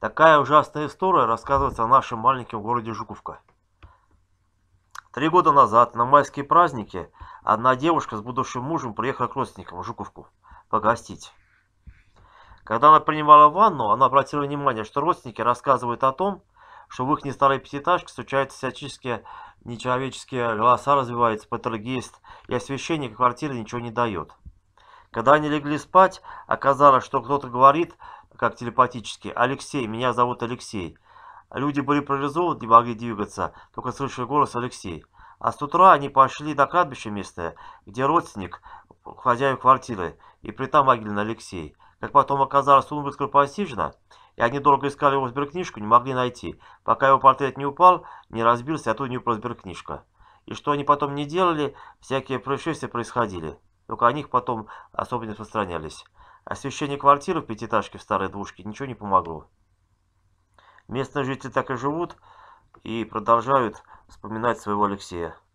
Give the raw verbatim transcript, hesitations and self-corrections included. Такая ужасная история рассказывается о нашем маленьком городе Жуковка. Три года назад, на майские праздники, одна девушка с будущим мужем приехала к родственникам в Жуковку погостить. Когда она принимала ванну, она обратила внимание, что родственники рассказывают о том, что в их старой пятиэтажке случаются всяческие нечеловеческие голоса, развиваются полтергейст, и освещение квартиры ничего не дает. Когда они легли спать, оказалось, что кто-то говорит, как телепатически: «Алексей, меня зовут Алексей». Люди были парализованы, не могли двигаться, только слышали голос «Алексей». А с утра они пошли на кладбище местное, где родственник, хозяин квартиры, и притом могильный Алексей. Как потом оказалось, он был скоропостижно, и они долго искали его сберкнижку, не могли найти, пока его портрет не упал, не разбился, а тут не упала сберкнижка. И что они потом не делали, всякие происшествия происходили. Только о них потом особо не распространялись. Освещение квартиры в пятиэтажке в старой двушке ничего не помогло. Местные жители так и живут и продолжают вспоминать своего Алексея.